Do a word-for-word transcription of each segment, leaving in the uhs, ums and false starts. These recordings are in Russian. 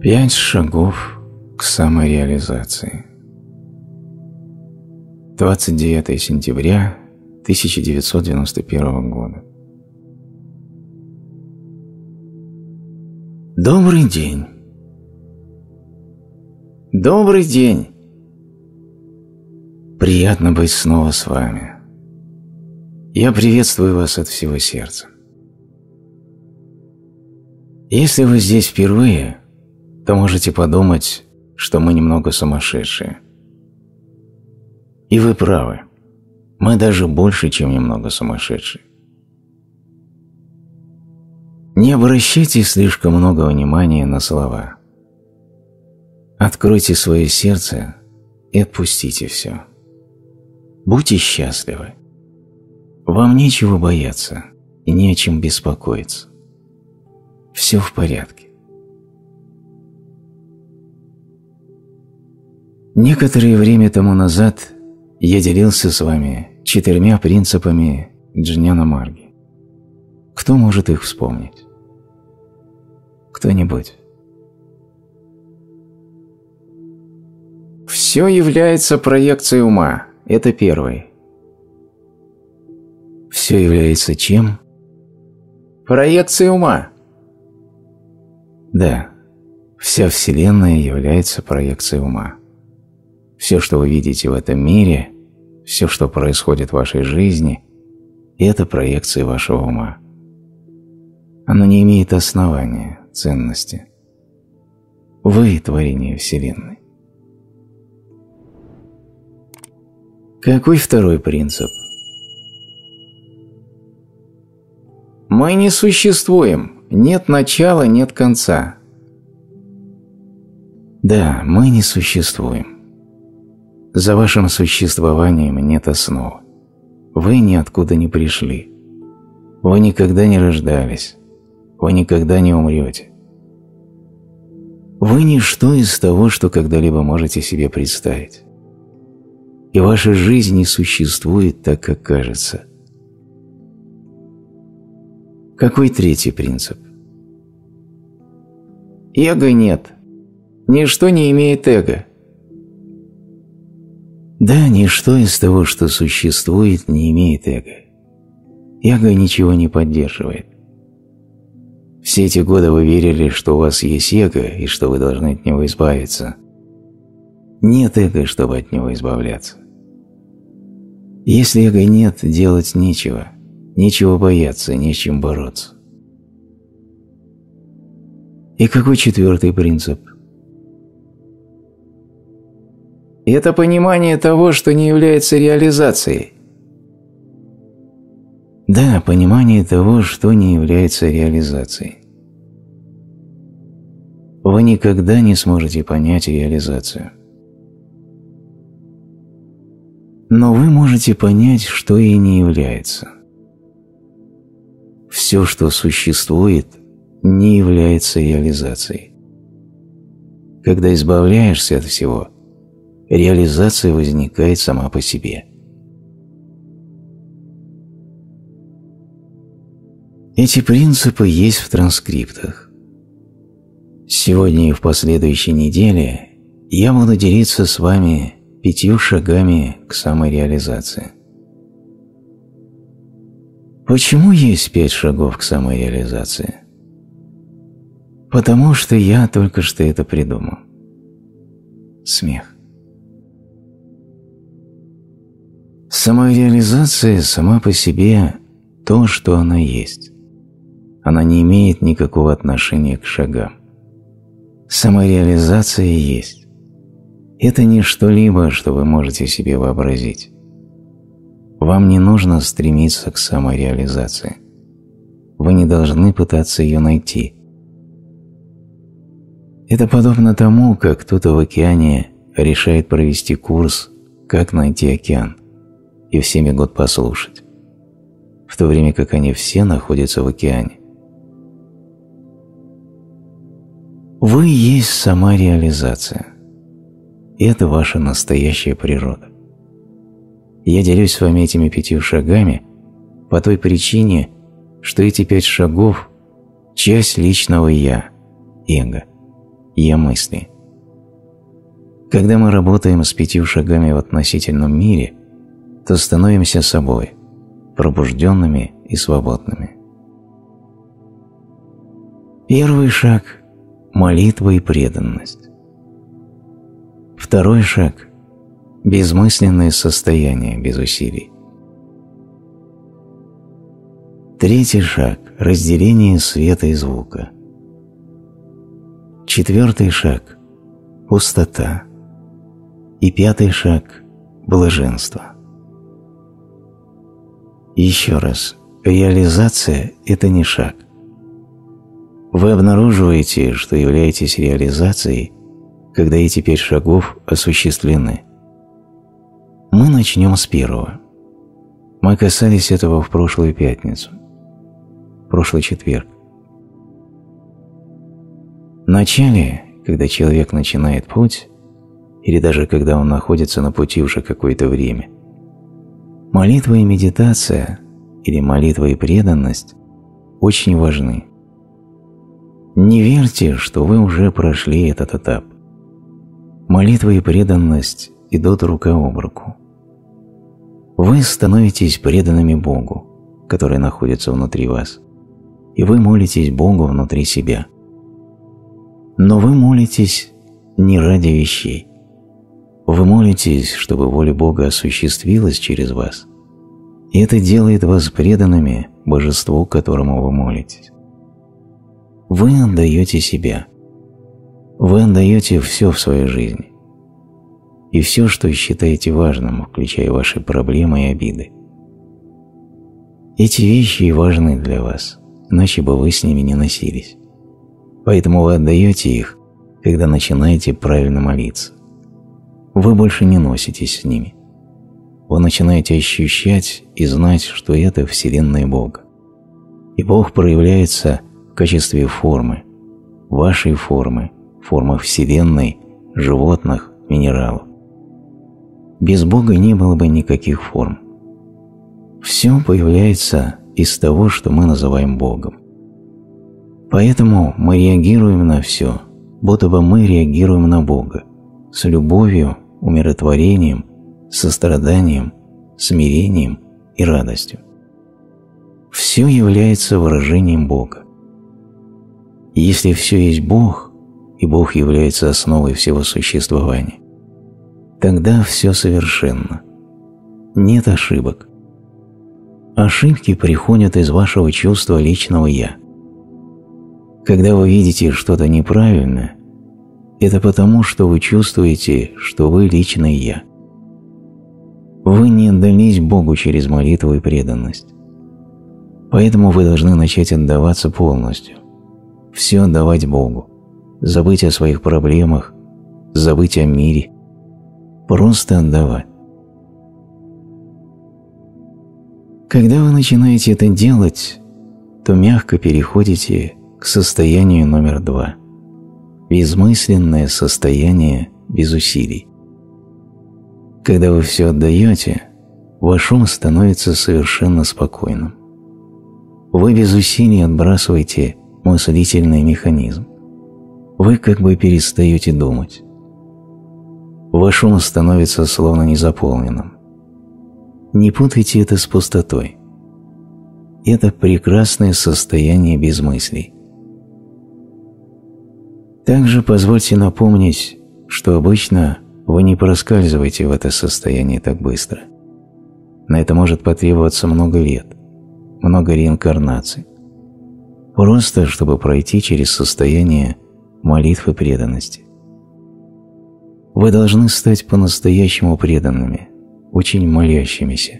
Пять шагов к самореализации. двадцать девятое сентября тысяча девятьсот девяносто первого года. Добрый день. Добрый день. Приятно быть снова с вами. Я приветствую вас от всего сердца. Если вы здесь впервые, то можете подумать, что мы немного сумасшедшие. И вы правы, мы даже больше, чем немного сумасшедшие. Не обращайте слишком много внимания на слова. Откройте свое сердце и отпустите все. Будьте счастливы. Вам нечего бояться и не о чем беспокоиться. Все в порядке. Некоторое время тому назад я делился с вами четырьмя принципами Джняна Марги. Кто может их вспомнить? Кто-нибудь? Все является проекцией ума. Это первый. Все является чем? Проекцией ума. Да, вся Вселенная является проекцией ума. Все, что вы видите в этом мире, все, что происходит в вашей жизни, это проекция вашего ума. Оно не имеет основания, ценности. Вы – творение Вселенной. Какой второй принцип? Мы не существуем. Нет начала, нет конца. Да, мы не существуем. За вашим существованием нет основы. Вы ниоткуда не пришли. Вы никогда не рождались. Вы никогда не умрете. Вы ничто из того, что когда-либо можете себе представить. И ваша жизнь не существует так, как кажется. Какой третий принцип? Эго нет. Ничто не имеет эго. Да, ничто из того, что существует, не имеет эго. Эго ничего не поддерживает. Все эти годы вы верили, что у вас есть эго и что вы должны от него избавиться. Нет эго, чтобы от него избавляться. Если эго нет, делать нечего. Нечего бояться, не с чем бороться. И какой четвертый принцип? Это понимание того, что не является реализацией. Да, понимание того, что не является реализацией. Вы никогда не сможете понять реализацию. Но вы можете понять, что ей не является. Все, что существует, не является реализацией. Когда избавляешься от всего, реализация возникает сама по себе. Эти принципы есть в транскриптах. Сегодня и в последующей неделе я буду делиться с вами пятью шагами к самореализации. Почему есть пять шагов к самореализации? Потому что я только что это придумал. Смех. Самореализация сама по себе то, что она есть. Она не имеет никакого отношения к шагам. Самореализация есть. Это не что-либо, что вы можете себе вообразить. Вам не нужно стремиться к самореализации. Вы не должны пытаться ее найти. Это подобно тому, как кто-то в океане решает провести курс «Как найти океан» и все бегут послушать, в то время как они все находятся в океане. Вы есть самореализация. Это ваша настоящая природа. Я делюсь с вами этими пятью шагами по той причине, что эти пять шагов – часть личного «я», эго, «я-мысли». Когда мы работаем с пятью шагами в относительном мире, то становимся собой, пробужденными и свободными. Первый шаг – молитва и преданность. Второй шаг – безмысленное состояние без усилий. Третий шаг – разделение света и звука. Четвертый шаг – пустота. И пятый шаг – блаженство. Еще раз, реализация – это не шаг. Вы обнаруживаете, что являетесь реализацией, когда эти пять шагов осуществлены. Мы начнем с первого. Мы касались этого в прошлую пятницу, в прошлый четверг. В начале, когда человек начинает путь, или даже когда он находится на пути уже какое-то время, молитва и медитация, или молитва и преданность, очень важны. Не верьте, что вы уже прошли этот этап. Молитва и преданность идут рука об руку. Вы становитесь преданными Богу, который находится внутри вас, и вы молитесь Богу внутри себя. Но вы молитесь не ради вещей. Вы молитесь, чтобы воля Бога осуществилась через вас, и это делает вас преданными Божеству, которому вы молитесь. Вы отдаете себя. Вы отдаете все в своей жизни. И все, что считаете важным, включая ваши проблемы и обиды. Эти вещи важны для вас, иначе бы вы с ними не носились. Поэтому вы отдаете их, когда начинаете правильно молиться. Вы больше не носитесь с ними. Вы начинаете ощущать и знать, что это Вселенная Бога. И Бог проявляется в качестве формы, вашей формы, формы Вселенной, животных, минералов. Без Бога не было бы никаких форм. Все появляется из того, что мы называем Богом. Поэтому мы реагируем на все, будто бы мы реагируем на Бога, с любовью, умиротворением, состраданием, смирением и радостью. Все является выражением Бога. И если все есть Бог, и Бог является основой всего существования, тогда все совершенно. Нет ошибок. Ошибки приходят из вашего чувства личного «я». Когда вы видите что-то неправильное, это потому, что вы чувствуете, что вы личное «я». Вы не отдались Богу через молитву и преданность. Поэтому вы должны начать отдаваться полностью. Все отдавать Богу. Забыть о своих проблемах, забыть о мире. Просто отдавать. Когда вы начинаете это делать, то мягко переходите к состоянию номер два. Безмысленное состояние без усилий. Когда вы все отдаете, ваш ум становится совершенно спокойным. Вы без усилий отбрасываете мыслительный механизм. Вы как бы перестаете думать. Ваш ум становится словно незаполненным. Не путайте это с пустотой. Это прекрасное состояние без мыслей. Также позвольте напомнить, что обычно вы не проскальзываете в это состояние так быстро. На это может потребоваться много лет, много реинкарнаций. Просто, чтобы пройти через состояние молитвы преданности. Вы должны стать по-настоящему преданными, очень молящимися,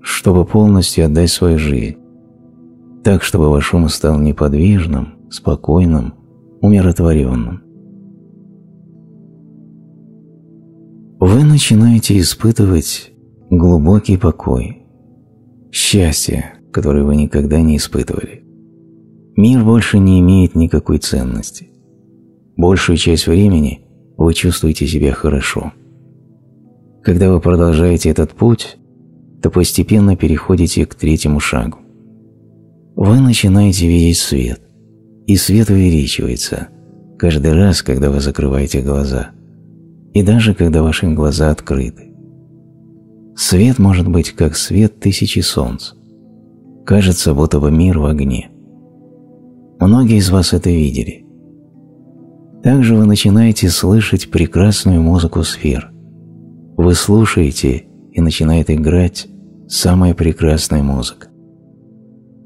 чтобы полностью отдать свою жизнь, так, чтобы ваш ум стал неподвижным, спокойным, умиротворенным. Вы начинаете испытывать глубокий покой, счастье, которое вы никогда не испытывали. Мир больше не имеет никакой ценности. Большую часть времени вы чувствуете себя хорошо. Когда вы продолжаете этот путь, то постепенно переходите к третьему шагу. Вы начинаете видеть свет, и свет увеличивается, каждый раз, когда вы закрываете глаза, и даже когда ваши глаза открыты. Свет может быть как свет тысячи солнц. Кажется, будто бы мир в огне. Многие из вас это видели. Также вы начинаете слышать прекрасную музыку сфер. Вы слушаете, и начинает играть самая прекрасная музыка.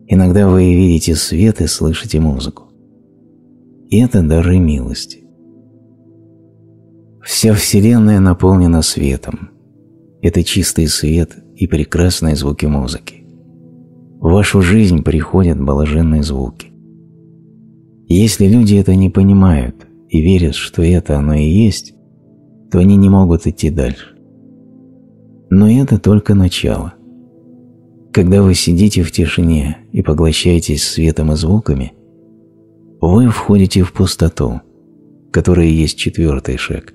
Иногда вы видите свет и слышите музыку. И это дары милости. Вся Вселенная наполнена светом. Это чистый свет и прекрасные звуки музыки. В вашу жизнь приходят блаженные звуки. Если люди это не понимают и верят, что это оно и есть, то они не могут идти дальше. Но это только начало. Когда вы сидите в тишине и поглощаетесь светом и звуками, вы входите в пустоту, которая есть четвертый шаг.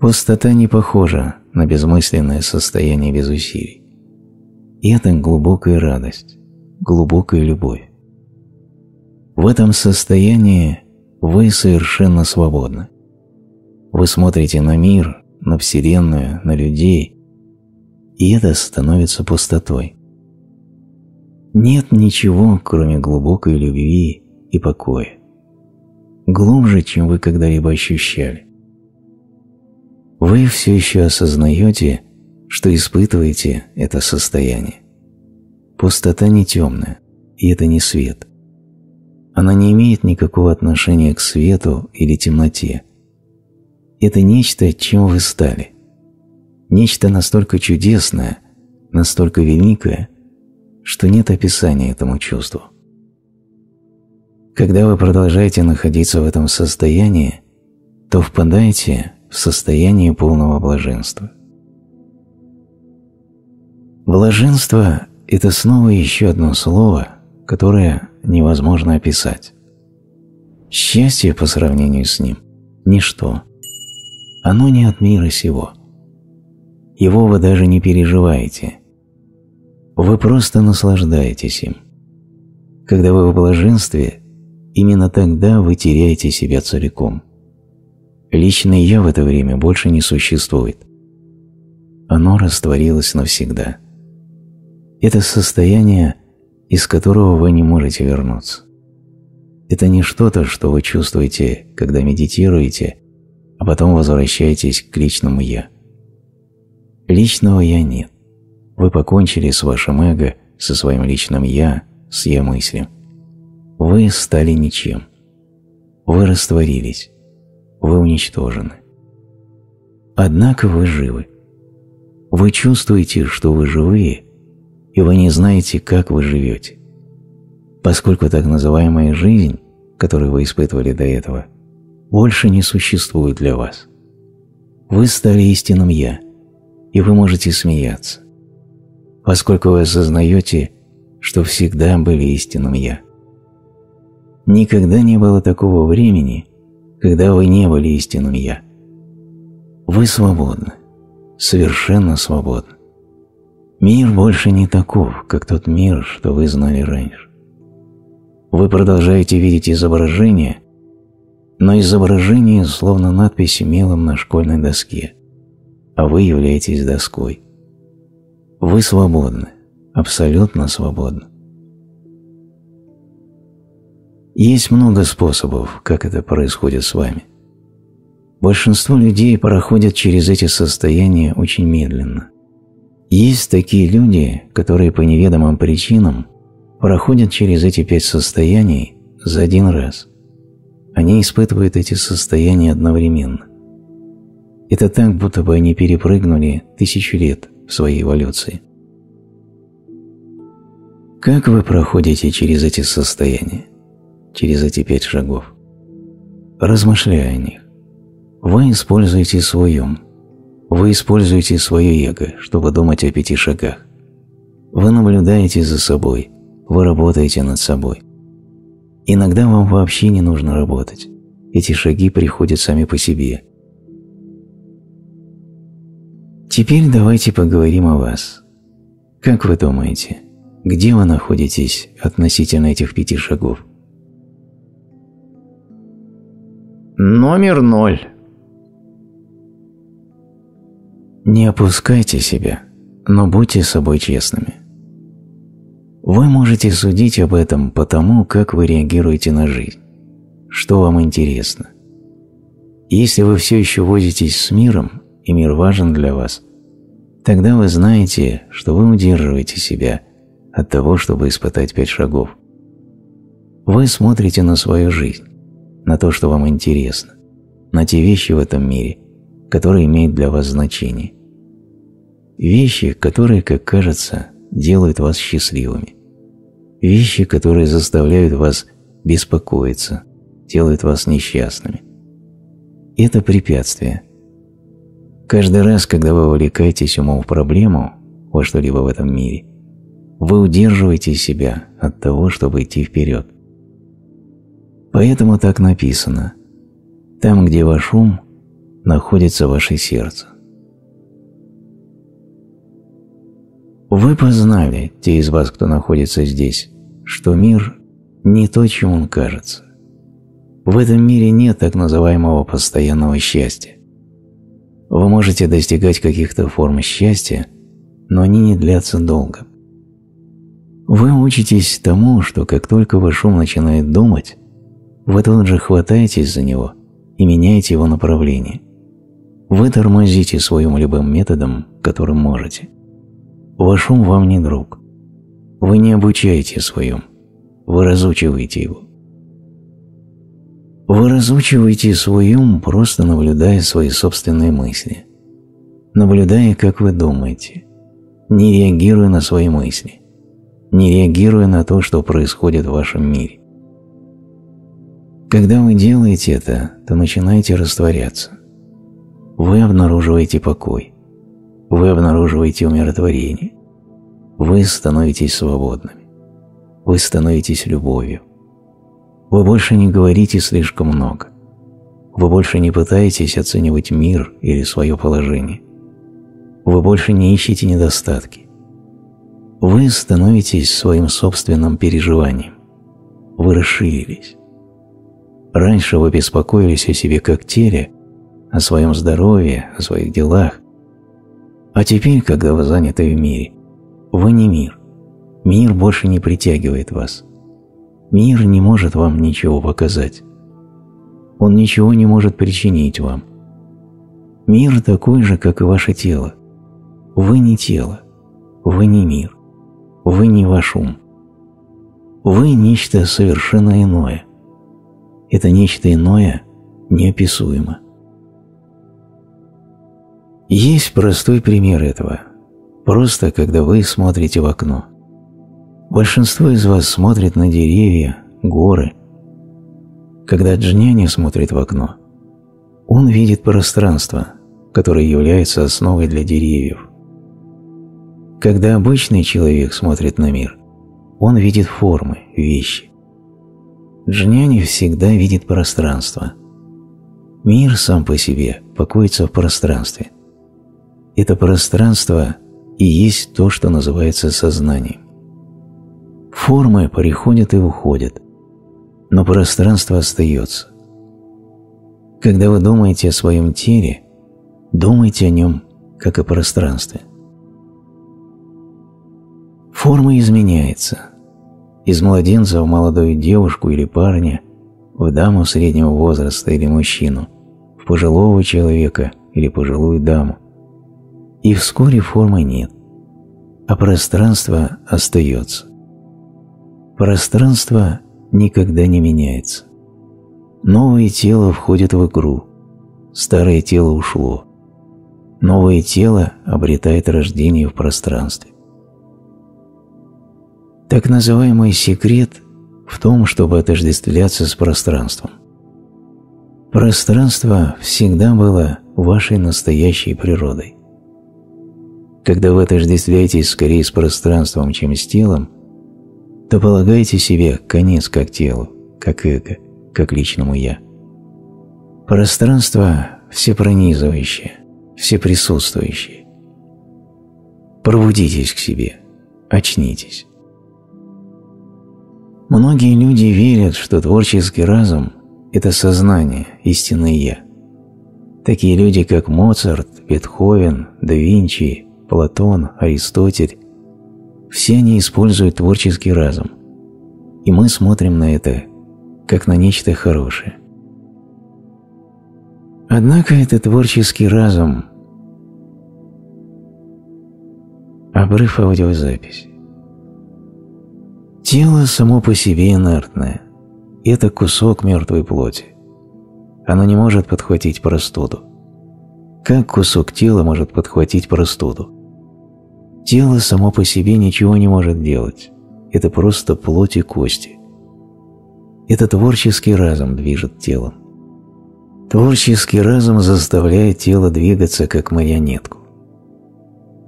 Пустота не похожа на безмысленное состояние без усилий. И это глубокая радость, глубокая любовь. В этом состоянии вы совершенно свободны. Вы смотрите на мир, на Вселенную, на людей, и это становится пустотой. Нет ничего, кроме глубокой любви и покоя. Глубже, чем вы когда-либо ощущали. Вы все еще осознаете, что испытываете это состояние. Пустота не темная, и это не свет. Она не имеет никакого отношения к свету или темноте. Это нечто, чем вы стали. Нечто настолько чудесное, настолько великое, что нет описания этому чувству. Когда вы продолжаете находиться в этом состоянии, то впадаете в состояние полного блаженства. Блаженство – это снова еще одно слово, которое невозможно описать. Счастье по сравнению с ним – ничто. Оно не от мира сего. Его вы даже не переживаете. Вы просто наслаждаетесь им. Когда вы в блаженстве, именно тогда вы теряете себя целиком. Личное «я» в это время больше не существует. Оно растворилось навсегда. Это состояние, из которого вы не можете вернуться. Это не что-то, что вы чувствуете, когда медитируете, а потом возвращаетесь к личному «я». Личного «я» нет. Вы покончили с вашим эго, со своим личным «я», с «я-мыслью». Вы стали ничем. Вы растворились. Вы уничтожены. Однако вы живы. Вы чувствуете, что вы живые, и вы не знаете, как вы живете, поскольку так называемая жизнь, которую вы испытывали до этого, больше не существует для вас. Вы стали истинным «я», и вы можете смеяться, поскольку вы осознаете, что всегда были истинным «я». Никогда не было такого времени, когда вы не были истинным «я». Вы свободны, совершенно свободны. Мир больше не таков, как тот мир, что вы знали раньше. Вы продолжаете видеть изображение, но изображение словно надпись мелом на школьной доске, а вы являетесь доской. Вы свободны, абсолютно свободны. Есть много способов, как это происходит с вами. Большинство людей проходят через эти состояния очень медленно. Есть такие люди, которые по неведомым причинам проходят через эти пять состояний за один раз. Они испытывают эти состояния одновременно. Это так, будто бы они перепрыгнули тысячу лет в своей эволюции. Как вы проходите через эти состояния, через эти пять шагов? Размышляя о них, вы используете свой ум. Вы используете свое эго, чтобы думать о пяти шагах. Вы наблюдаете за собой, вы работаете над собой. Иногда вам вообще не нужно работать. Эти шаги приходят сами по себе. Теперь давайте поговорим о вас. Как вы думаете, где вы находитесь относительно этих пяти шагов? Номер ноль. Не опускайте себя, но будьте с собой честными. Вы можете судить об этом по тому, как вы реагируете на жизнь, что вам интересно. Если вы все еще возитесь с миром, и мир важен для вас, тогда вы знаете, что вы удерживаете себя от того, чтобы испытать пять шагов. Вы смотрите на свою жизнь, на то, что вам интересно, на те вещи в этом мире, которые имеют для вас значение. Вещи, которые, как кажется, делают вас счастливыми. Вещи, которые заставляют вас беспокоиться, делают вас несчастными. Это препятствие. Каждый раз, когда вы вовлекаетесь умом в проблему, во что-либо в этом мире, вы удерживаете себя от того, чтобы идти вперед. Поэтому так написано: «Там, где ваш ум, находится ваше сердце». Вы познали, те из вас, кто находится здесь, что мир не то, чем он кажется. В этом мире нет так называемого постоянного счастья. Вы можете достигать каких-то форм счастья, но они не длятся долго. Вы учитесь тому, что как только ваш ум начинает думать, вы тут же хватаетесь за него и меняете его направление. Вы тормозите своим любым методом, которым можете. Ваш ум вам не друг. Вы не обучаете своем, вы разучиваете его. Вы разучиваете свой ум, просто наблюдая свои собственные мысли, наблюдая, как вы думаете, не реагируя на свои мысли, не реагируя на то, что происходит в вашем мире. Когда вы делаете это, то начинаете растворяться. Вы обнаруживаете покой. Вы обнаруживаете умиротворение. Вы становитесь свободными. Вы становитесь любовью. Вы больше не говорите слишком много. Вы больше не пытаетесь оценивать мир или свое положение. Вы больше не ищете недостатки. Вы становитесь своим собственным переживанием. Вы расширились. Раньше вы беспокоились о себе как теле, о своем здоровье, о своих делах. А теперь, когда вы заняты в мире, вы не мир. Мир больше не притягивает вас. Мир не может вам ничего показать. Он ничего не может причинить вам. Мир такой же, как и ваше тело. Вы не тело. Вы не мир. Вы не ваш ум. Вы нечто совершенно иное. Это нечто иное неописуемо. Есть простой пример этого. Просто, когда вы смотрите в окно. Большинство из вас смотрит на деревья, горы. Когда Джняни смотрит в окно, он видит пространство, которое является основой для деревьев. Когда обычный человек смотрит на мир, он видит формы, вещи. Джняни всегда видит пространство. Мир сам по себе покоится в пространстве. Это пространство и есть то, что называется сознанием. Формы приходят и уходят, но пространство остается. Когда вы думаете о своем теле, думайте о нем, как о пространстве. Форма изменяется. Из младенца в молодую девушку или парня, в даму среднего возраста или мужчину, в пожилого человека или пожилую даму. И вскоре формы нет, а пространство остается. Пространство никогда не меняется. Новое тело входит в игру, старое тело ушло. Новое тело обретает рождение в пространстве. Так называемый секрет в том, чтобы отождествляться с пространством. Пространство всегда было вашей настоящей природой. Когда вы отождествляетесь скорее с пространством, чем с телом, то полагаете себе конец как телу, как эго, как личному «я». Пространство всепронизывающее, всеприсутствующее. Пробудитесь к себе, очнитесь. Многие люди верят, что творческий разум – это сознание, истинное «я». Такие люди, как Моцарт, Бетховен, Да Винчи, Платон, Аристотель – все они используют творческий разум, и мы смотрим на это как на нечто хорошее. Однако этот творческий разум. Обрыв аудиозаписи. Тело само по себе инертное. Это кусок мертвой плоти. Оно не может подхватить простуду. Как кусок тела может подхватить простуду? Тело само по себе ничего не может делать. Это просто плоть и кости. Это творческий разум движет телом. Творческий разум заставляет тело двигаться, как марионетку.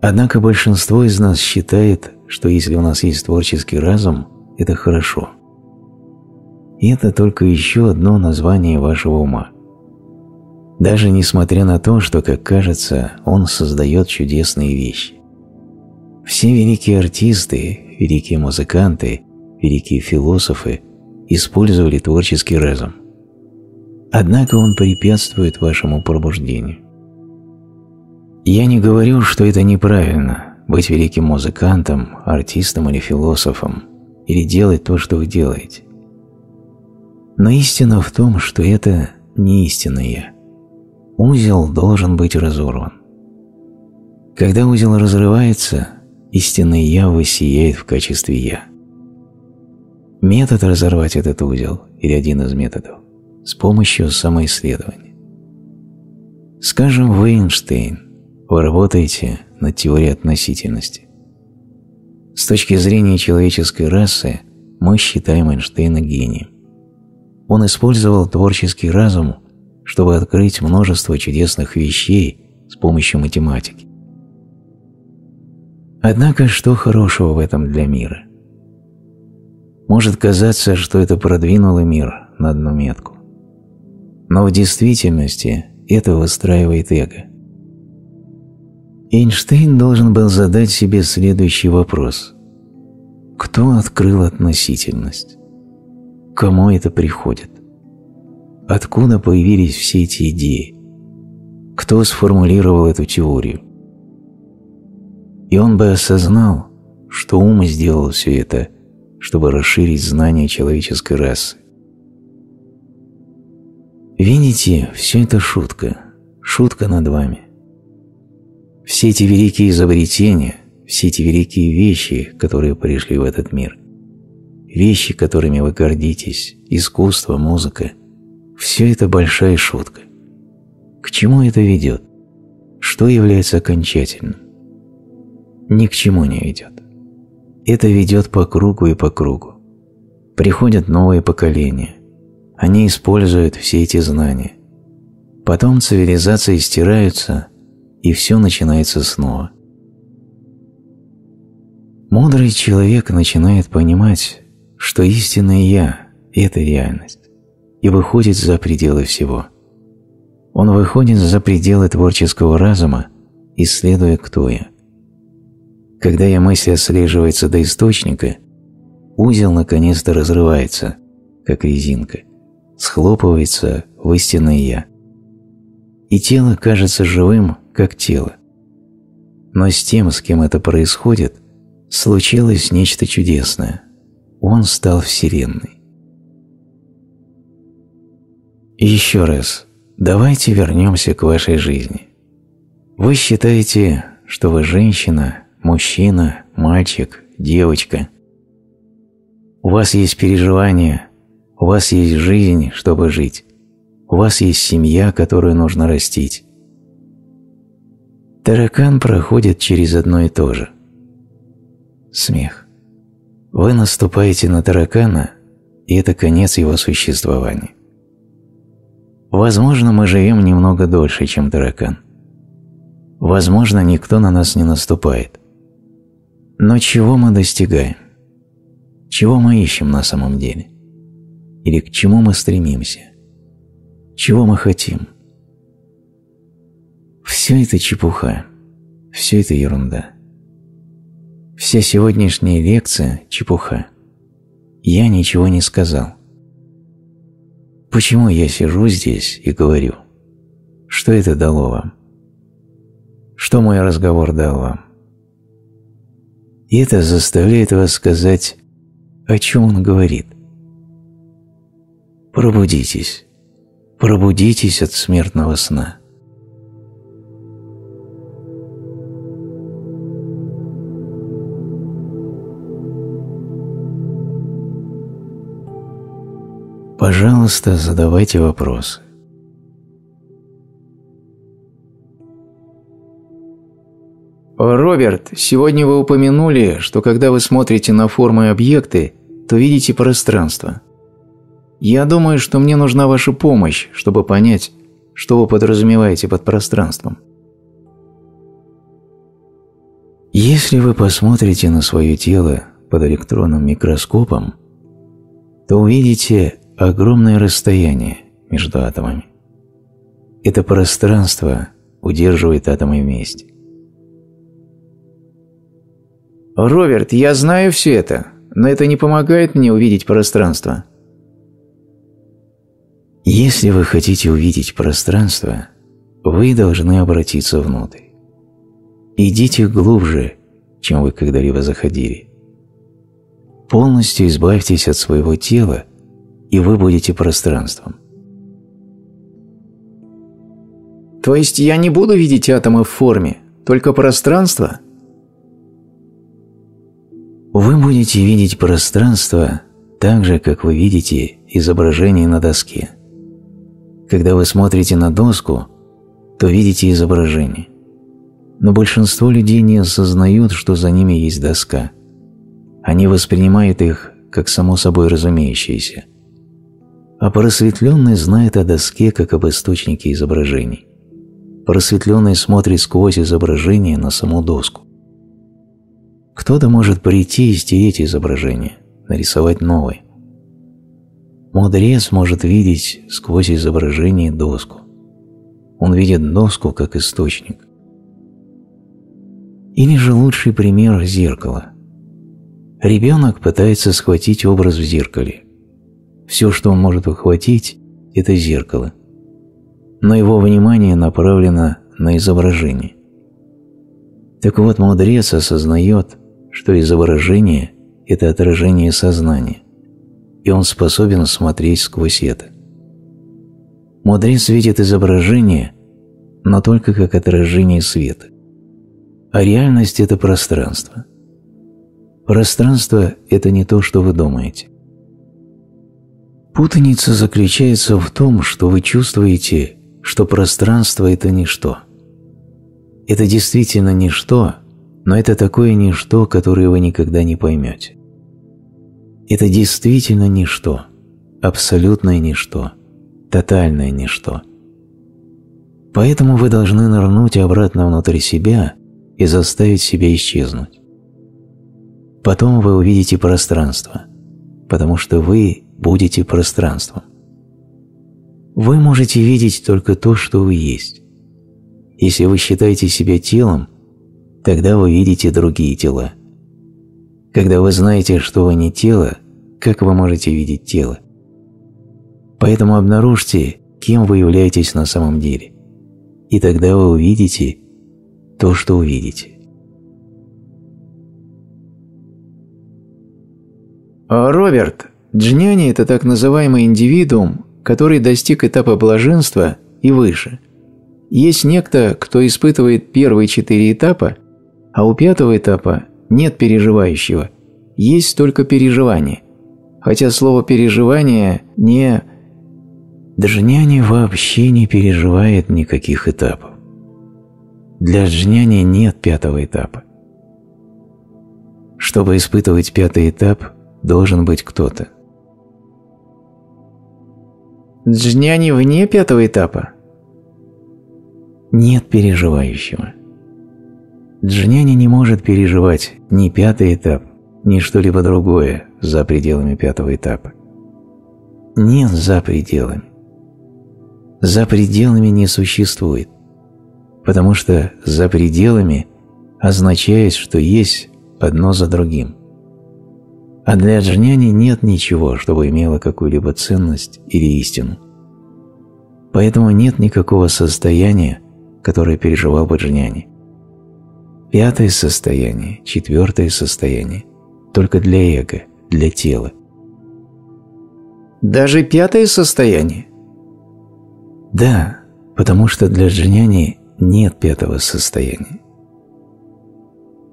Однако большинство из нас считает, что если у нас есть творческий разум, это хорошо. И это только еще одно название вашего ума. Даже несмотря на то, что, как кажется, он создает чудесные вещи. Все великие артисты, великие музыканты, великие философы использовали творческий разум. Однако он препятствует вашему пробуждению. Я не говорю, что это неправильно – быть великим музыкантом, артистом или философом, или делать то, что вы делаете. Но истина в том, что это не истинное «я». Узел должен быть разорван. Когда узел разрывается, истинное «я» воссияет в качестве «я». Метод разорвать этот узел, или один из методов, с помощью самоисследования. Скажем, вы Эйнштейн, вы работаете над теорией относительности. С точки зрения человеческой расы мы считаем Эйнштейна гением. Он использовал творческий разум, чтобы открыть множество чудесных вещей с помощью математики. Однако, что хорошего в этом для мира? Может казаться, что это продвинуло мир на одну метку. Но в действительности это выстраивает эго. Эйнштейн должен был задать себе следующий вопрос. Кто открыл относительность? Кому это приходит? Откуда появились все эти идеи? Кто сформулировал эту теорию? И он бы осознал, что ум сделал все это, чтобы расширить знания человеческой расы. Видите, все это шутка, шутка над вами. Все эти великие изобретения, все эти великие вещи, которые пришли в этот мир, вещи, которыми вы гордитесь, искусство, музыка, все это большая шутка. К чему это ведет? Что является окончательным? Ни к чему не ведет. Это ведет по кругу и по кругу. Приходят новые поколения. Они используют все эти знания. Потом цивилизации стираются, и все начинается снова. Мудрый человек начинает понимать, что истинное «я» – это реальность, и выходит за пределы всего. Он выходит за пределы творческого разума, исследуя, кто я. Когда я мысль отслеживается до источника, узел наконец-то разрывается, как резинка, схлопывается в истинное «я». И тело кажется живым, как тело. Но с тем, с кем это происходит, случилось нечто чудесное. Он стал Вселенной. И еще раз, давайте вернемся к вашей жизни. Вы считаете, что вы женщина, мужчина, мальчик, девочка. У вас есть переживания. У вас есть жизнь, чтобы жить. У вас есть семья, которую нужно растить. Таракан проходит через одно и то же. Смех. Вы наступаете на таракана, и это конец его существования. Возможно, мы живем немного дольше, чем таракан. Возможно, никто на нас не наступает. Но чего мы достигаем? Чего мы ищем на самом деле? Или к чему мы стремимся? Чего мы хотим? Все это чепуха, все это ерунда. Вся сегодняшняя лекция – чепуха. Я ничего не сказал. Почему я сижу здесь и говорю? Что это дало вам? Что мой разговор дал вам? И это заставляет вас сказать, о чем он говорит. Пробудитесь, пробудитесь от смертного сна. Пожалуйста, задавайте вопросы. Роберт, сегодня вы упомянули, что когда вы смотрите на формы и объекты, то видите пространство. Я думаю, что мне нужна ваша помощь, чтобы понять, что вы подразумеваете под пространством. Если вы посмотрите на свое тело под электронным микроскопом, то увидите огромное расстояние между атомами. Это пространство удерживает атомы вместе. Роберт, я знаю все это, но это не помогает мне увидеть пространство. Если вы хотите увидеть пространство, вы должны обратиться внутрь. Идите глубже, чем вы когда-либо заходили. Полностью избавьтесь от своего тела, и вы будете пространством. То есть я не буду видеть атомы в форме, только пространство? Вы будете видеть пространство так же, как вы видите изображение на доске. Когда вы смотрите на доску, то видите изображение. Но большинство людей не осознают, что за ними есть доска. Они воспринимают их как само собой разумеющиеся. А просветленный знает о доске как об источнике изображений. Просветленный смотрит сквозь изображение на саму доску. Кто-то может прийти и стереть изображение, нарисовать новое. Мудрец может видеть сквозь изображение доску. Он видит доску как источник. Или же лучший пример – зеркало. Ребенок пытается схватить образ в зеркале. Все, что он может ухватить – это зеркало. Но его внимание направлено на изображение. Так вот, мудрец осознает, что изображение – это отражение сознания, и он способен смотреть сквозь это. Мудрец видит изображение, но только как отражение света. А реальность – это пространство. Пространство – это не то, что вы думаете. Путаница заключается в том, что вы чувствуете, что пространство – это ничто. Это действительно ничто, но это такое ничто, которое вы никогда не поймете. Это действительно ничто, абсолютное ничто, тотальное ничто. Поэтому вы должны нырнуть обратно внутрь себя и заставить себя исчезнуть. Потом вы увидите пространство, потому что вы будете пространством. Вы можете видеть только то, что вы есть. Если вы считаете себя телом, тогда вы видите другие тела. Когда вы знаете, что вы не тело, как вы можете видеть тело? Поэтому обнаружьте, кем вы являетесь на самом деле. И тогда вы увидите то, что увидите. Роберт, джняни – это так называемый индивидуум, который достиг этапа блаженства и выше. Есть некто, кто испытывает первые четыре этапа, а у пятого этапа нет переживающего, есть только переживание. Хотя слово «переживание» не… Джняни вообще не переживает никаких этапов. Для джняни нет пятого этапа. Чтобы испытывать пятый этап, должен быть кто-то. Джняни вне пятого этапа? Нет переживающего. Джняни не может переживать ни пятый этап, ни что-либо другое за пределами пятого этапа. Нет за пределами. За пределами не существует, потому что за пределами означает, что есть одно за другим. А для джняни нет ничего, чтобы имело какую-либо ценность или истину. Поэтому нет никакого состояния, которое переживал бы джняни. Пятое состояние, четвертое состояние только для эго, для тела. Даже пятое состояние? Да, потому что для джняни нет пятого состояния.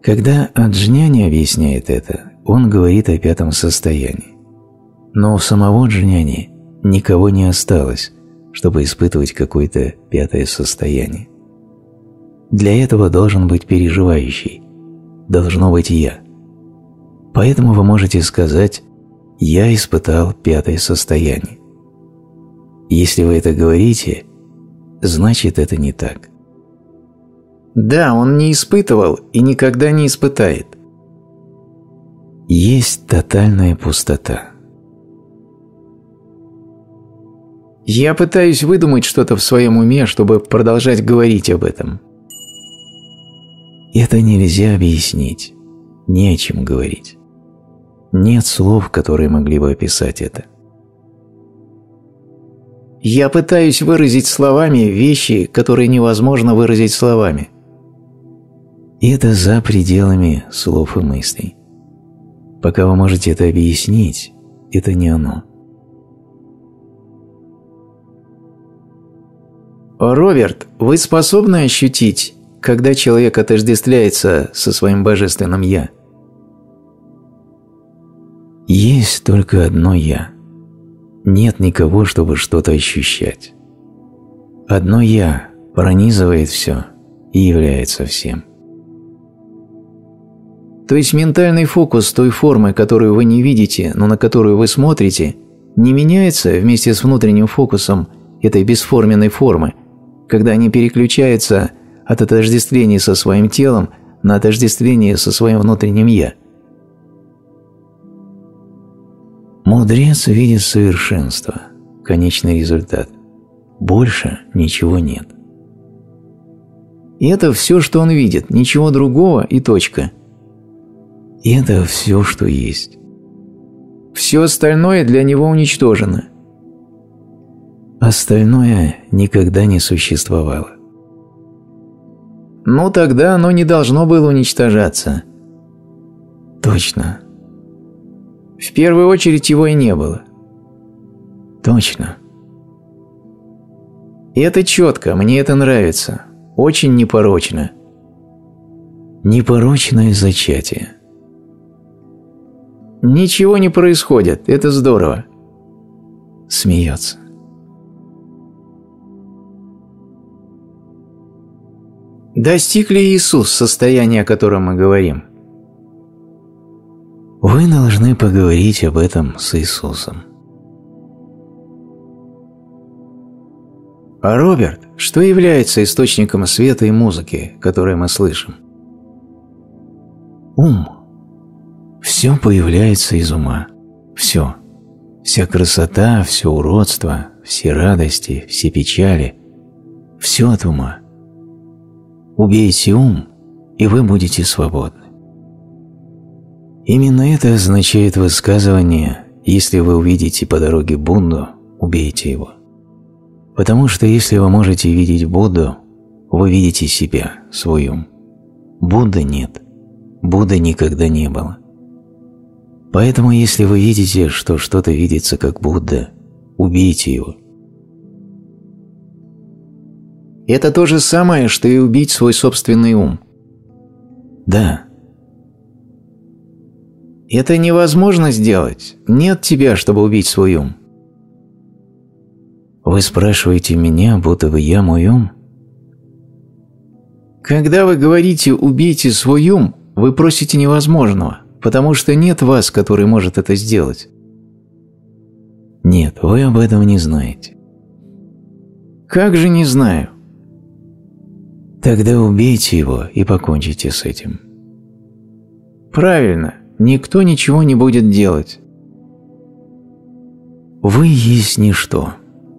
Когда джняни объясняет это, он говорит о пятом состоянии. Но у самого джняни никого не осталось, чтобы испытывать какое-то пятое состояние. Для этого должен быть переживающий, должно быть «я». Поэтому вы можете сказать «я испытал пятое состояние». Если вы это говорите, значит это не так. Да, он не испытывал и никогда не испытает. Есть тотальная пустота. Я пытаюсь выдумать что-то в своем уме, чтобы продолжать говорить об этом. Это нельзя объяснить, не о чем говорить. Нет слов, которые могли бы описать это. Я пытаюсь выразить словами вещи, которые невозможно выразить словами. Это за пределами слов и мыслей. Пока вы можете это объяснить, это не оно. Роберт, вы способны ощутить, когда человек отождествляется со своим божественным «я»? Есть только одно «я». Нет никого, чтобы что-то ощущать. Одно «я» пронизывает все и является всем. То есть ментальный фокус той формы, которую вы не видите, но на которую вы смотрите, не меняется вместе с внутренним фокусом этой бесформенной формы, когда они переключаются от отождествления со своим телом на отождествление со своим внутренним «я». Мудрец видит совершенство, конечный результат. Больше ничего нет. И это все, что он видит, ничего другого и точка. И это все, что есть. Все остальное для него уничтожено. Остальное никогда не существовало. Но тогда оно не должно было уничтожаться. Точно. В первую очередь его и не было. Точно. И это четко, мне это нравится. Очень непорочно. Непорочное зачатие. Ничего не происходит, это здорово. Смеется. Достиг ли Иисус состояния, о котором мы говорим? Вы должны поговорить об этом с Иисусом. А Роберт, что является источником света и музыки, которую мы слышим? Ум. Все появляется из ума. Все. Вся красота, все уродство, все радости, все печали. Все от ума. Убейте ум, и вы будете свободны. Именно это означает высказывание «Если вы увидите по дороге Будду, убейте его». Потому что если вы можете видеть Будду, вы видите себя, свой ум. Будды нет. Будды никогда не было. Поэтому если вы видите, что что-то видится как Будда, убейте его. Это то же самое, что и убить свой собственный ум. Да. Это невозможно сделать. Нет тебя, чтобы убить свой ум. Вы спрашиваете меня, будто бы я мой ум? Когда вы говорите «убейте свой ум», вы просите невозможного, потому что нет вас, который может это сделать. Нет, вы об этом не знаете. Как же не знаю? Тогда убейте его и покончите с этим. Правильно, никто ничего не будет делать. Вы есть ничто.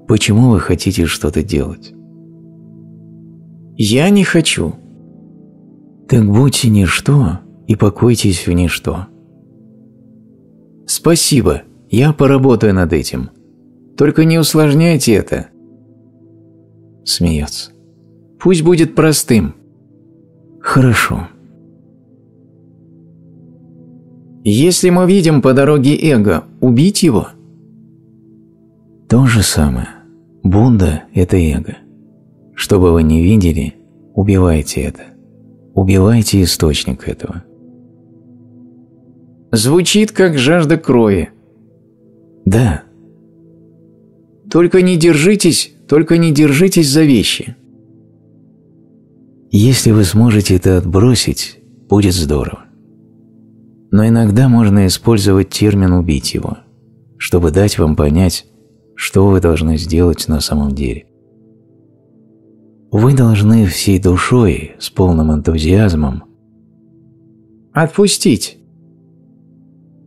Почему вы хотите что-то делать? Я не хочу. Так будьте ничто и покойтесь в ничто. Спасибо, я поработаю над этим. Только не усложняйте это. Смеется. Пусть будет простым. Хорошо. Если мы видим по дороге эго, убить его? То же самое. Будда – это эго. Что бы вы ни видели, убивайте это. Убивайте источник этого. Звучит как жажда крови. Да. Только не держитесь, только не держитесь за вещи. Если вы сможете это отбросить, будет здорово. Но иногда можно использовать термин «убить его», чтобы дать вам понять, что вы должны сделать на самом деле. Вы должны всей душой, с полным энтузиазмом отпустить,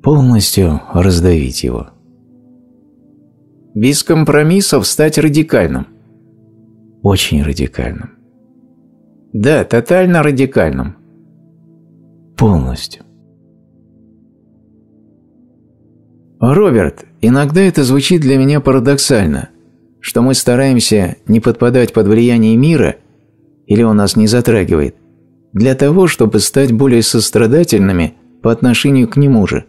полностью раздавить его. Без компромиссов стать радикальным. Очень радикальным. Да, тотально радикальным. Полностью. Роберт, иногда это звучит для меня парадоксально, что мы стараемся не подпадать под влияние мира, или он нас не затрагивает, для того, чтобы стать более сострадательными по отношению к нему же,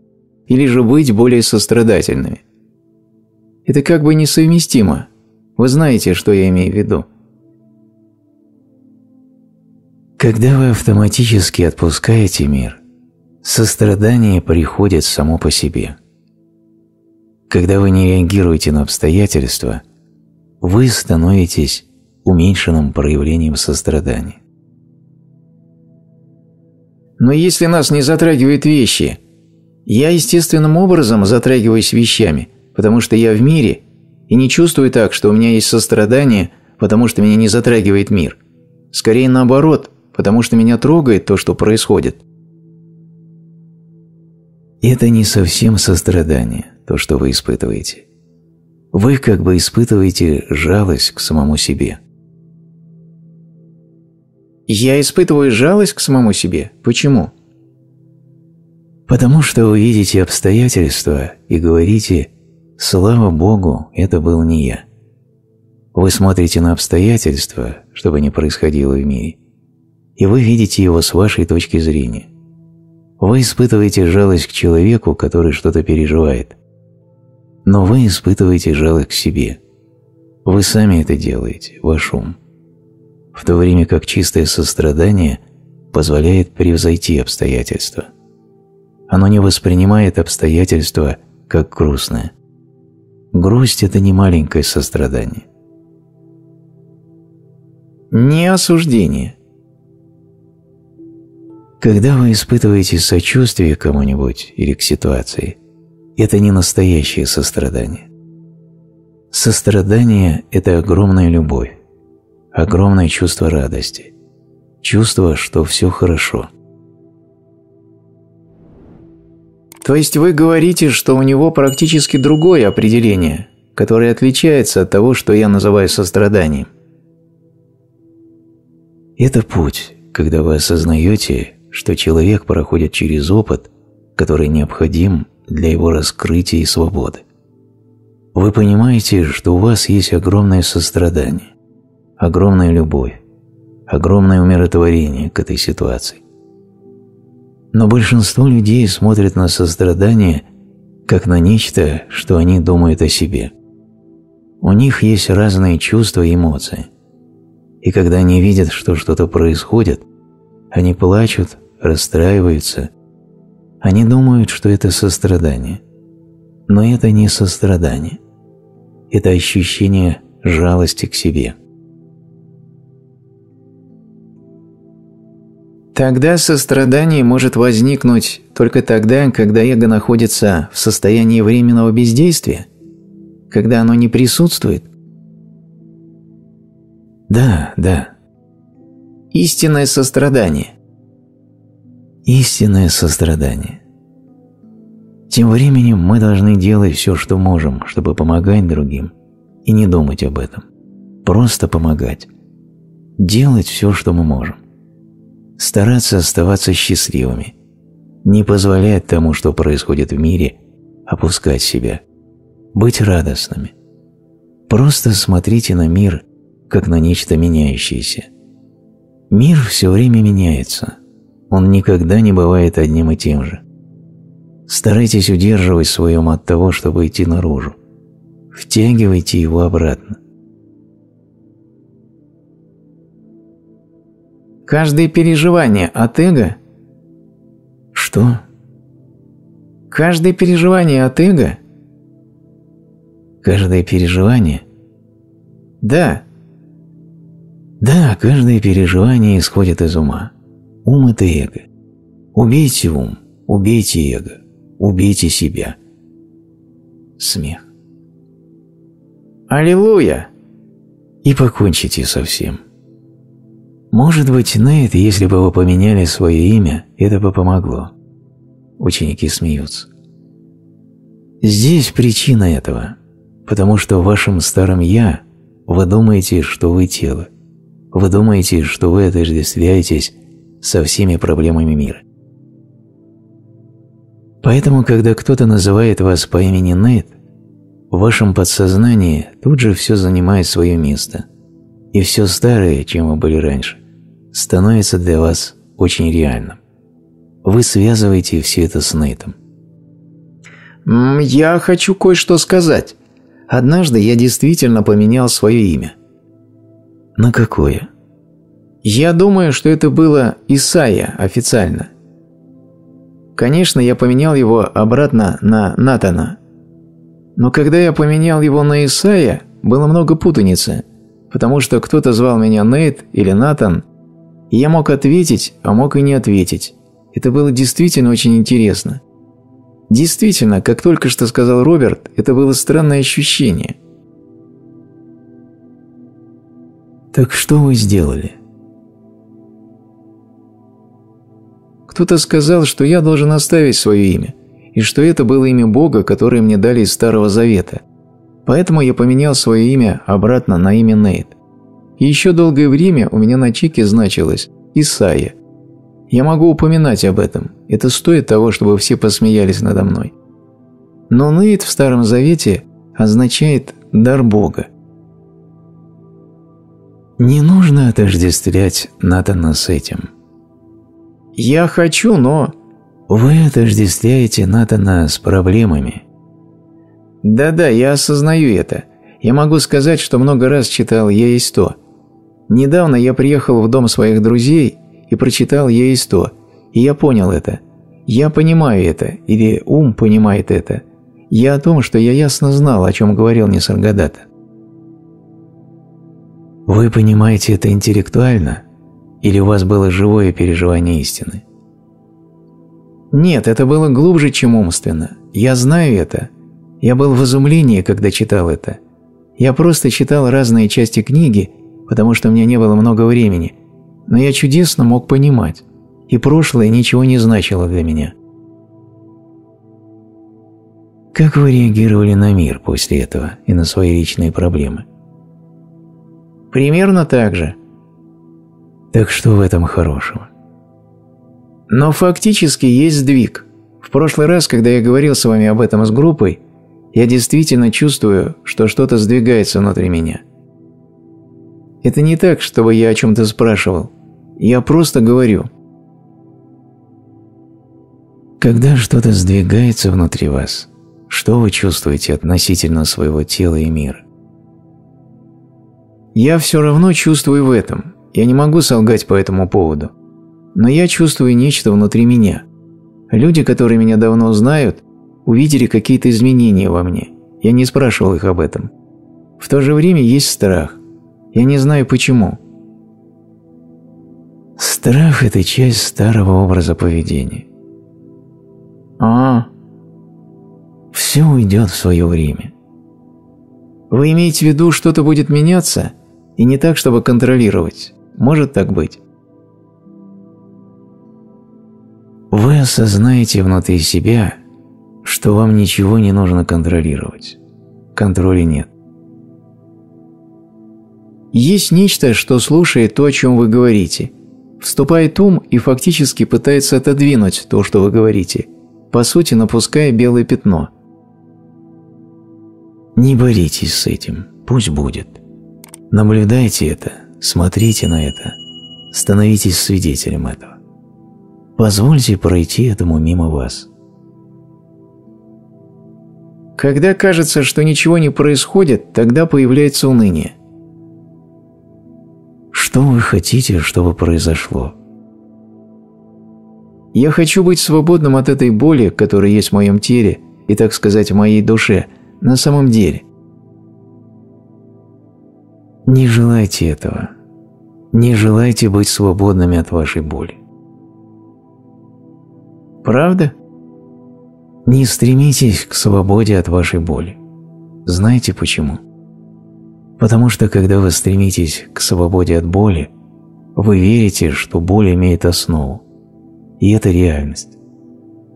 или же быть более сострадательными. Это как бы несовместимо. Вы знаете, что я имею в виду. Когда вы автоматически отпускаете мир, сострадание приходит само по себе. Когда вы не реагируете на обстоятельства, вы становитесь уменьшенным проявлением сострадания. Но если нас не затрагивают вещи, я естественным образом затрагиваюсь вещами, потому что я в мире и не чувствую так, что у меня есть сострадание, потому что меня не затрагивает мир. Скорее наоборот, потому что меня трогает то, что происходит. Это не совсем сострадание. То, что вы испытываете. Вы как бы испытываете жалость к самому себе. Я испытываю жалость к самому себе? Почему? Потому что вы видите обстоятельства и говорите: «Слава Богу, это был не я». Вы смотрите на обстоятельства, что бы ни происходило в мире, и вы видите его с вашей точки зрения. Вы испытываете жалость к человеку, который что-то переживает. Но вы испытываете жалость к себе. Вы сами это делаете, ваш ум. В то время как чистое сострадание позволяет превзойти обстоятельства. Оно не воспринимает обстоятельства как грустное. Грусть – это не маленькое сострадание. Не осуждение. Когда вы испытываете сочувствие к кому-нибудь или к ситуации, это не настоящее сострадание. Сострадание – это огромная любовь, огромное чувство радости, чувство, что все хорошо. То есть вы говорите, что у него практически другое определение, которое отличается от того, что я называю состраданием. Это путь, когда вы осознаете, что человек проходит через опыт, который необходим для его раскрытия и свободы. Вы понимаете, что у вас есть огромное сострадание, огромная любовь, огромное умиротворение к этой ситуации. Но большинство людей смотрят на сострадание как на нечто, что они думают о себе. У них есть разные чувства и эмоции. И когда они видят, что что-то происходит, они плачут, расстраиваются. Они думают, что это сострадание. Но это не сострадание. Это ощущение жалости к себе. Тогда сострадание может возникнуть только тогда, когда эго находится в состоянии временного бездействия, когда оно не присутствует. Да, да. Истинное сострадание. Истинное сострадание. Тем временем мы должны делать все, что можем, чтобы помогать другим, и не думать об этом. Просто помогать. Делать все, что мы можем. Стараться оставаться счастливыми. Не позволять тому, что происходит в мире, опускать себя, быть радостными. Просто смотрите на мир, как на нечто меняющееся. Мир все время меняется, он никогда не бывает одним и тем же. Старайтесь удерживать свой ум от того, чтобы идти наружу. Втягивайте его обратно. Каждое переживание от эго... Что? Каждое переживание от эго... Каждое переживание? Да. Да, каждое переживание исходит из ума. Ум – это эго. Убейте ум, убейте эго, убейте себя. Смех. Аллилуйя! И покончите со всем. Может быть, Нэд, если бы вы поменяли свое имя, это бы помогло. Ученики смеются. Здесь причина этого, потому что в вашем старом «я» вы думаете, что вы тело. Вы думаете, что вы отождествляетесь со всеми проблемами мира. Поэтому, когда кто-то называет вас по имени Нэд, в вашем подсознании тут же все занимает свое место, и все старое, чем вы были раньше, становится для вас очень реальным. Вы связываете все это с Нэдом. «Я хочу кое-что сказать. Однажды я действительно поменял свое имя». «На какое?» «Я думаю, что это было Исайя официально. Конечно, я поменял его обратно на Натана. Но когда я поменял его на Исайя, было много путаницы, потому что кто-то звал меня Нэд или Натан, и я мог ответить, а мог и не ответить. Это было действительно очень интересно. Действительно, как только что сказал Роберт, это было странное ощущение». «Так что вы сделали?» «Кто-то сказал, что я должен оставить свое имя, и что это было имя Бога, которое мне дали из Старого Завета. Поэтому я поменял свое имя обратно на имя Нэд. И еще долгое время у меня на чеке значилось «Исайя». Я могу упоминать об этом, это стоит того, чтобы все посмеялись надо мной. Но Нэд в Старом Завете означает «дар Бога». Не нужно отождествлять Натана с этим». «Я хочу, но...» «Вы отождествляете Натана с проблемами». «Да-да, я осознаю это. Я могу сказать, что много раз читал «Я есть то». Недавно я приехал в дом своих друзей и прочитал «Я есть то», и я понял это. Я понимаю это, или ум понимает это. Я о том, что я ясно знал, о чем говорил Нисаргадатта». «Вы понимаете это интеллектуально? Или у вас было живое переживание истины?» «Нет, это было глубже, чем умственно. Я знаю это. Я был в изумлении, когда читал это. Я просто читал разные части книги, потому что у меня не было много времени, но я чудесно мог понимать, и прошлое ничего не значило для меня». «Как вы реагировали на мир после этого и на свои личные проблемы?» «Примерно так же». «Так что в этом хорошего?» «Но фактически есть сдвиг. В прошлый раз, когда я говорил с вами об этом с группой, я действительно чувствую, что что-то сдвигается внутри меня. Это не так, чтобы я о чем-то спрашивал. Я просто говорю». «Когда что-то сдвигается внутри вас, что вы чувствуете относительно своего тела и мира?» «Я все равно чувствую в этом. Я не могу солгать по этому поводу. Но я чувствую нечто внутри меня. Люди, которые меня давно знают, увидели какие-то изменения во мне. Я не спрашивал их об этом. В то же время есть страх. Я не знаю почему». «Страх – это часть старого образа поведения». «А-а-а». «Все уйдет в свое время». «Вы имеете в виду, что-то будет меняться? И не так, чтобы контролировать. Может так быть?» «Вы осознаете внутри себя, что вам ничего не нужно контролировать. Контроля нет». «Есть нечто, что слушает то, о чем вы говорите. Вступает ум и фактически пытается отодвинуть то, что вы говорите, по сути напуская белое пятно. Не боритесь с этим, пусть будет. Наблюдайте это, смотрите на это, становитесь свидетелем этого. Позвольте пройти этому мимо вас. Когда кажется, что ничего не происходит, тогда появляется уныние. Что вы хотите, чтобы произошло? Я хочу быть свободным от этой боли, которая есть в моем теле, и, так сказать, в моей душе, на самом деле. Не желайте этого. Не желайте быть свободными от вашей боли. Правда? Не стремитесь к свободе от вашей боли. Знаете почему? Потому что, когда вы стремитесь к свободе от боли, вы верите, что боль имеет основу. И это реальность.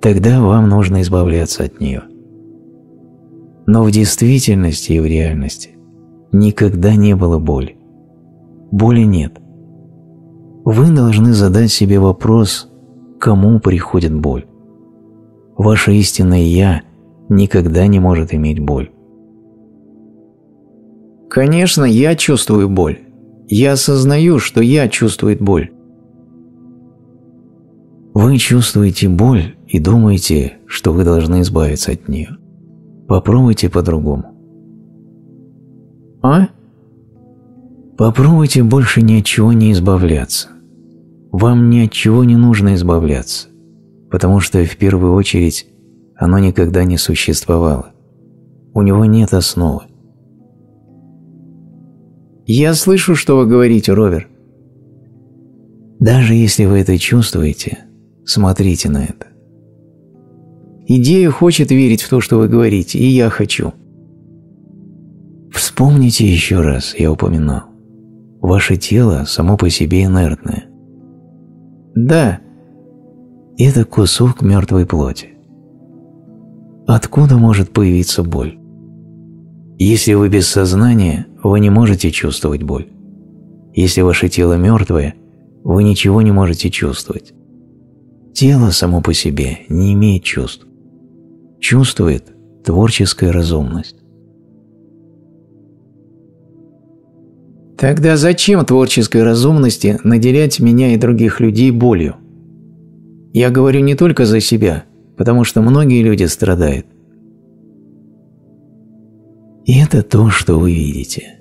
Тогда вам нужно избавляться от нее. Но в действительности и в реальности никогда не было боли. Боли нет. Вы должны задать себе вопрос, кому приходит боль. Ваше истинное «Я» никогда не может иметь боль. Конечно, я чувствую боль. Я осознаю, что я чувствую боль. Вы чувствуете боль и думаете, что вы должны избавиться от нее. Попробуйте по-другому. А? Попробуйте больше ни от чего не избавляться. Вам ни от чего не нужно избавляться, потому что в первую очередь оно никогда не существовало. У него нет основы. Я слышу, что вы говорите, Ровер. Даже если вы это чувствуете, смотрите на это. Идея хочет верить в то, что вы говорите, и я хочу. Вспомните еще раз, я упоминал. Ваше тело само по себе инертное. Да. Это кусок мертвой плоти. Откуда может появиться боль? Если вы без сознания, вы не можете чувствовать боль. Если ваше тело мертвое, вы ничего не можете чувствовать. Тело само по себе не имеет чувств. Чувствует творческая разумность. Тогда зачем творческой разумности наделять меня и других людей болью? Я говорю не только за себя, потому что многие люди страдают. И это то, что вы видите.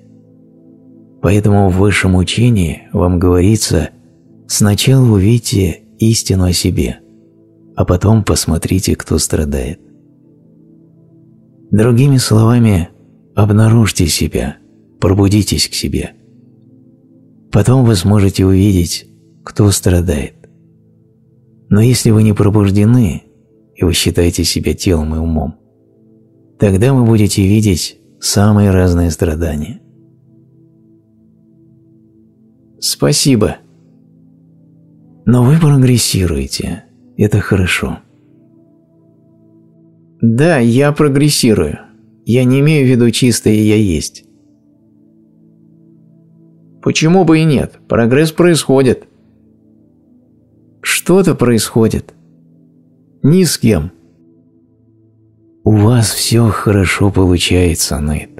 Поэтому в высшем учении вам говорится: сначала увидите истину о себе, а потом посмотрите, кто страдает. Другими словами, обнаружьте себя, пробудитесь к себе. Потом вы сможете увидеть, кто страдает. Но если вы не пробуждены, и вы считаете себя телом и умом, тогда вы будете видеть самые разные страдания. Спасибо. Но вы прогрессируете. Это хорошо. Да, я прогрессирую. Я не имею в виду чистое «я есть». Почему бы и нет? Прогресс происходит. Что-то происходит. Ни с кем. У вас все хорошо получается, Нэд.